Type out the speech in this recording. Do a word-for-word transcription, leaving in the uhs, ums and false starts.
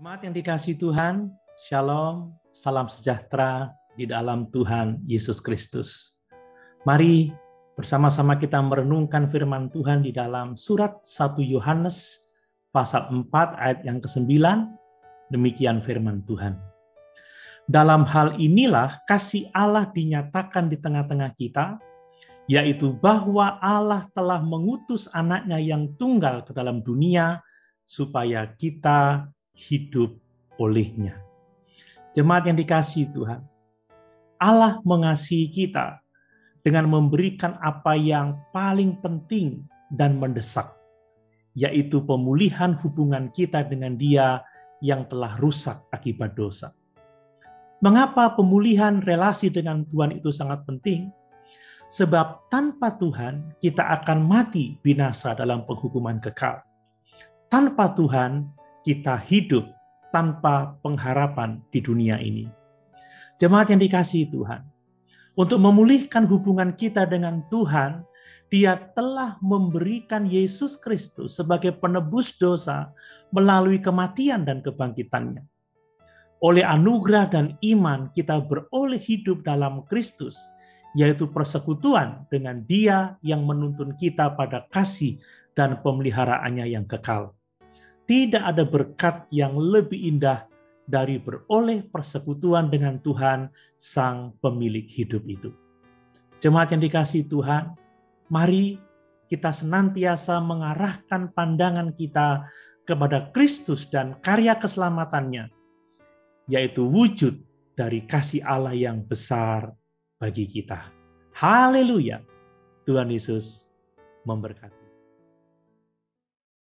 Jemaat yang dikasihi Tuhan, Shalom, salam sejahtera di dalam Tuhan Yesus Kristus. Mari bersama-sama kita merenungkan firman Tuhan di dalam surat satu Yohanes pasal empat ayat yang kesembilan. Demikian firman Tuhan. Dalam hal inilah kasih Allah dinyatakan di tengah-tengah kita, yaitu bahwa Allah telah mengutus anaknya yang tunggal ke dalam dunia supaya kita hidup olehnya. Jemaat yang dikasihi Tuhan, Allah mengasihi kita dengan memberikan apa yang paling penting dan mendesak, yaitu pemulihan hubungan kita dengan Dia yang telah rusak akibat dosa. Mengapa pemulihan relasi dengan Tuhan itu sangat penting? Sebab tanpa Tuhan kita akan mati binasa dalam penghukuman kekal. Tanpa Tuhan kita hidup tanpa pengharapan di dunia ini. Jemaat yang dikasihi Tuhan, untuk memulihkan hubungan kita dengan Tuhan, Dia telah memberikan Yesus Kristus sebagai penebus dosa melalui kematian dan kebangkitannya. Oleh anugerah dan iman kita beroleh hidup dalam Kristus, yaitu persekutuan dengan Dia yang menuntun kita pada kasih dan pemeliharaannya yang kekal. Tidak ada berkat yang lebih indah dari beroleh persekutuan dengan Tuhan, Sang Pemilik hidup itu. Jemaat yang dikasihi Tuhan, mari kita senantiasa mengarahkan pandangan kita kepada Kristus dan karya keselamatannya, yaitu wujud dari kasih Allah yang besar bagi kita. Haleluya, Tuhan Yesus memberkati.